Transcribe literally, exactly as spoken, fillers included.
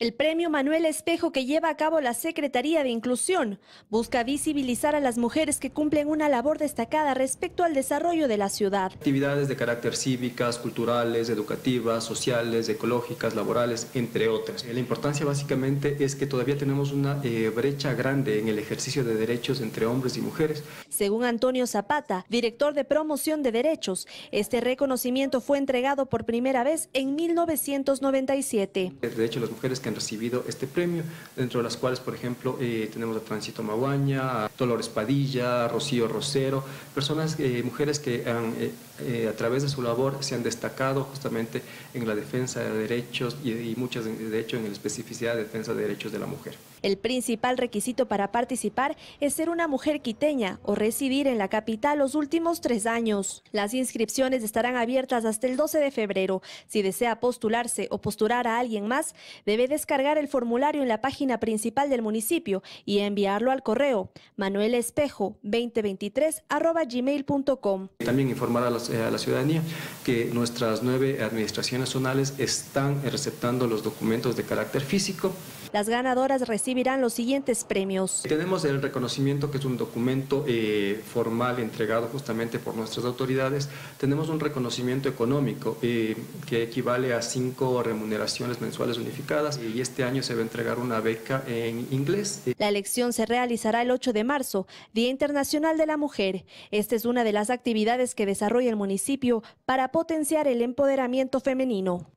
El premio Manuel Espejo que lleva a cabo la Secretaría de Inclusión busca visibilizar a las mujeres que cumplen una labor destacada respecto al desarrollo de la ciudad. Actividades de carácter cívicas, culturales, educativas, sociales, ecológicas, laborales, entre otras. La importancia básicamente es que todavía tenemos una eh, brecha grande en el ejercicio de derechos entre hombres y mujeres. Según Antonio Zapata, director de Promoción de Derechos, este reconocimiento fue entregado por primera vez en mil novecientos noventa y siete. De hecho, las mujeres que han recibido este premio, dentro de las cuales, por ejemplo, eh, tenemos a Tránsito Maguaña, a Dolores Padilla, a Rocío Rosero, personas, eh, mujeres que han, eh, eh, a través de su labor se han destacado justamente en la defensa de derechos y, y muchas, de hecho, en la especificidad de defensa de derechos de la mujer. El principal requisito para participar es ser una mujer quiteña o residir en la capital los últimos tres años. Las inscripciones estarán abiertas hasta el doce de febrero. Si desea postularse o postular a alguien más, debe descargar el formulario en la página principal del municipio y enviarlo al correo manuelespejo dos mil veintitrés arroba gmail punto com. También informar a la, a la ciudadanía que nuestras nueve administraciones zonales están receptando los documentos de carácter físico. Las ganadoras recibirán los siguientes premios. Tenemos el reconocimiento, que es un documento eh, formal entregado justamente por nuestras autoridades. Tenemos un reconocimiento económico eh, que equivale a cinco remuneraciones mensuales unificadas, y este año se va a entregar una beca en inglés. La elección se realizará el ocho de marzo, Día Internacional de la Mujer. Esta es una de las actividades que desarrolla el municipio para potenciar el empoderamiento femenino.